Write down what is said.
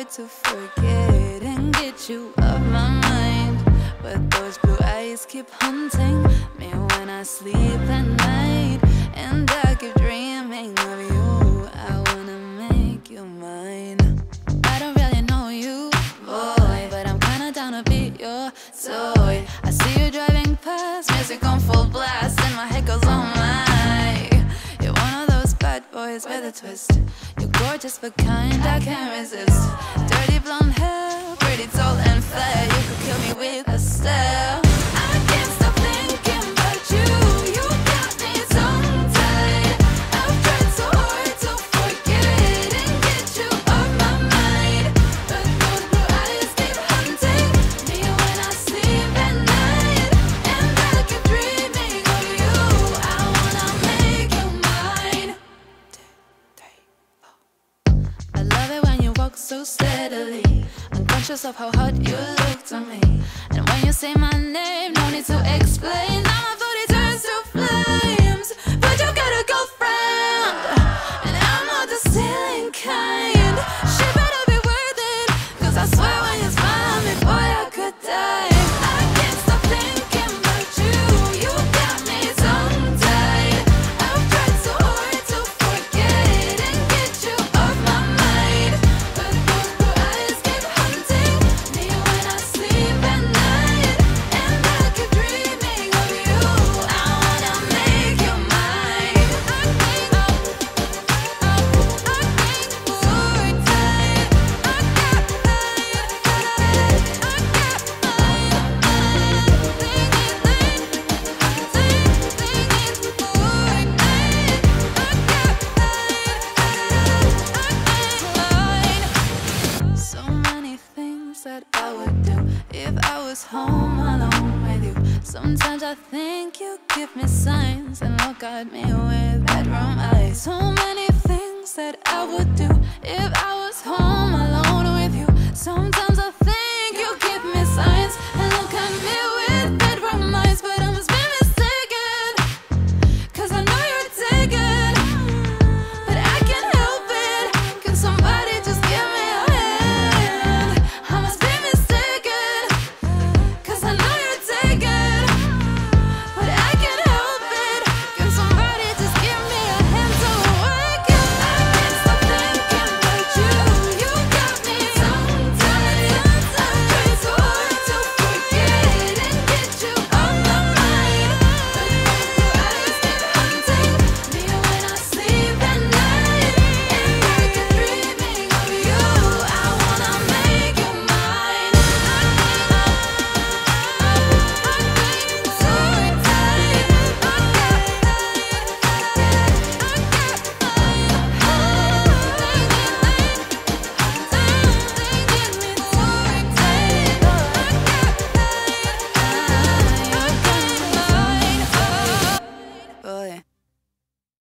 hard to forget and get you off my mind. But those blue eyes keep haunting me when I sleep at night, and I keep dreaming of you. I wanna make you mine. I don't really know you, boy, but I'm kinda down to be your toy. I see you driving past, music on full blast, and my head goes on my. You're one of those bad boys with a twist. Gorgeous but kind, I can't resist. Dirty blonde hair, pretty tall and fair. You could kill me with a stare. I can't stop thinking about you. You got me tongue-tied. I've tried so hard to forget and get you off my mind. But those blue eyes keep hunting me when I sleep at night, and I keep dreaming of you. I wanna make you mine. I love it when you walk so steadily, unconscious of how hot you look to me. And when you say my name, no need to explain. Now my body turns to flames, but you got a girlfriend, and I'm not the stealing kind. She better be worth it, cause I swear when you smile at me, boy, I could die. Sometimes I think you give me signs and look at me with bedroom eyes. So many things that I would do if I was home alone.